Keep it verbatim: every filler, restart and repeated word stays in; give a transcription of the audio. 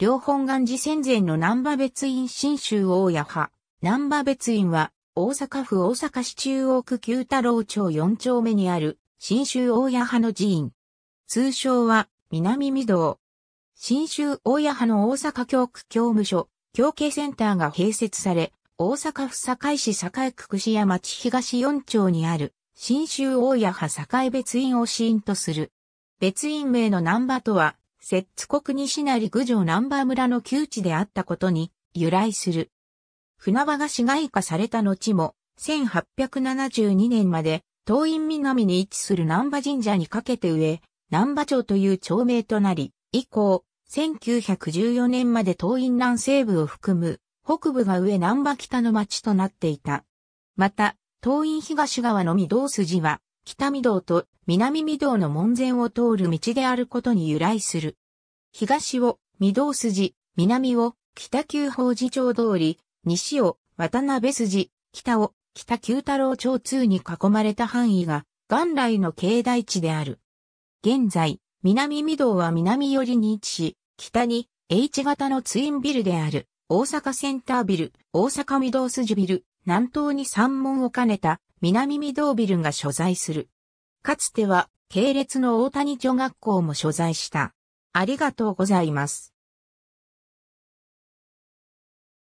両本願寺戦前の難波別院真宗大家派。難波別院は、大阪府大阪市中央区久太郎町よん丁目にある、真宗大家派の寺院。通称は、南御堂。真宗大家派の大阪教区教務所、教慶センターが併設され、大阪府堺市堺区櫛屋町東よん丁にある、真宗大家派堺別院を子院とする。別院名の難波とは、摂津国西成郡上難波村の旧地であったことに由来する。船場が市街化された後も、せんはっぴゃくななじゅうにねんまで、東院南に位置する難波神社にかけて上、難波町という町名となり、以降、せんきゅうひゃくじゅうよねんまで東院南西部を含む、北部が上難波北の町となっていた。また、東院東側の御堂筋は、北御堂と南御堂の門前を通る道であることに由来する。東を御堂筋、南を北久宝寺町通り、西を渡辺筋、北を北久太郎町通に囲まれた範囲が元来の境内地である。現在、南御堂は南寄りに位置し、北に H 型のツインビルである大阪センタービル、大阪御堂筋ビル、南東に山門を兼ねた南御堂ビルが所在する。かつては系列の大谷女学校も所在した。ありがとうございます。